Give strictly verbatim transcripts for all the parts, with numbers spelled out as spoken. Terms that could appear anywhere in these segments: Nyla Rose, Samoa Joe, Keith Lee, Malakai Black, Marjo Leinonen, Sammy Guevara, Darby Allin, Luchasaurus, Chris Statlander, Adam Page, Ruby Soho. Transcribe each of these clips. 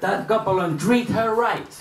That couple and treat her right.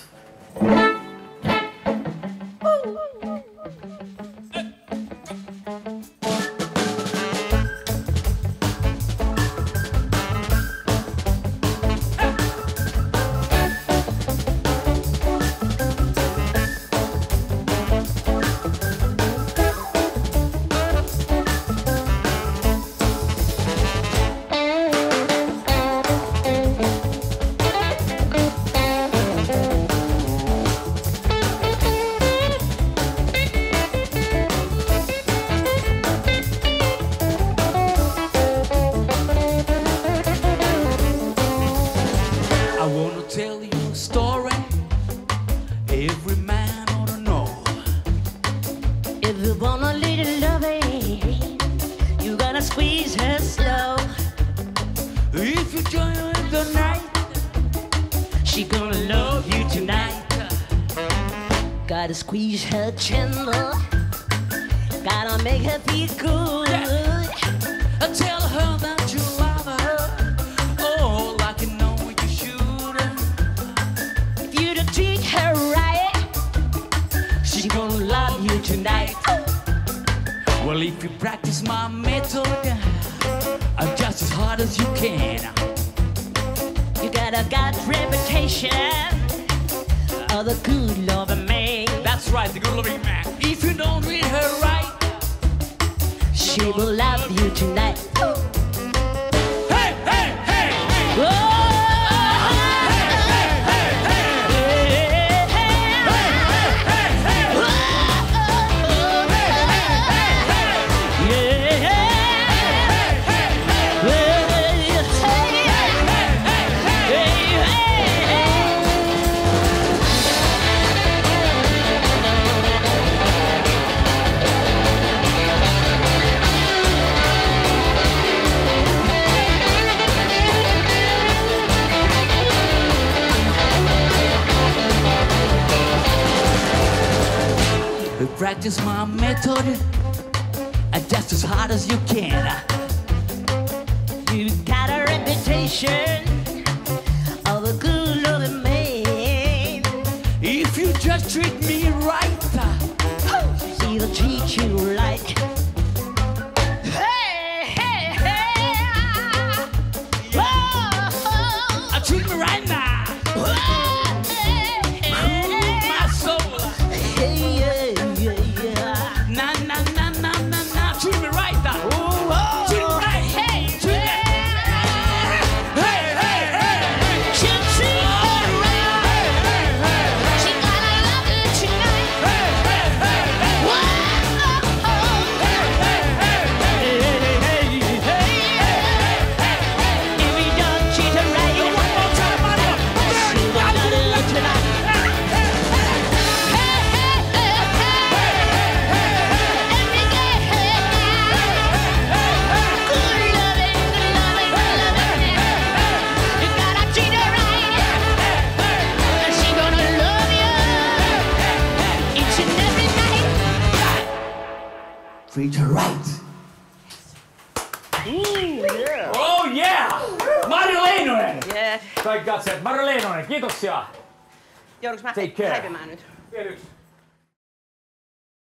Gotta squeeze her chandelier. Gotta make her feel good. Yeah. Tell her that you love her. Oh, like you know you should. If you don't treat her right, she, she gonna love you tonight. Oh. Well, if you practice my method, I'm just as hard as you can. You got a good reputation. Oh, the good loving man. That's right, the good loving man. If you don't treat her right, she will love you tonight. Ooh. Hey, hey, hey, hey! Whoa. Hey, hey, hey, hey! Hey, hey, hey, hey! Whoa. Hey, hey, hey, hey! Yeah. Hey, hey, hey, hey! Hey, hey, hey, hey! Practice my method just as hard as you can. You got a reputation of a good loving man. If you just treat me right, she'll treat you like. Hey, hey, hey! Oh, treat me right now. Oh, hey, hey. My soul. Hey, yeah. Treat her right. Mm, yeah. Oh yeah! Marjo Leinonen! Yeah. Kaikki katseet, Marjo Leinonen, kiitoksia! Joudunko mä häipymään nyt? Vielä yksi.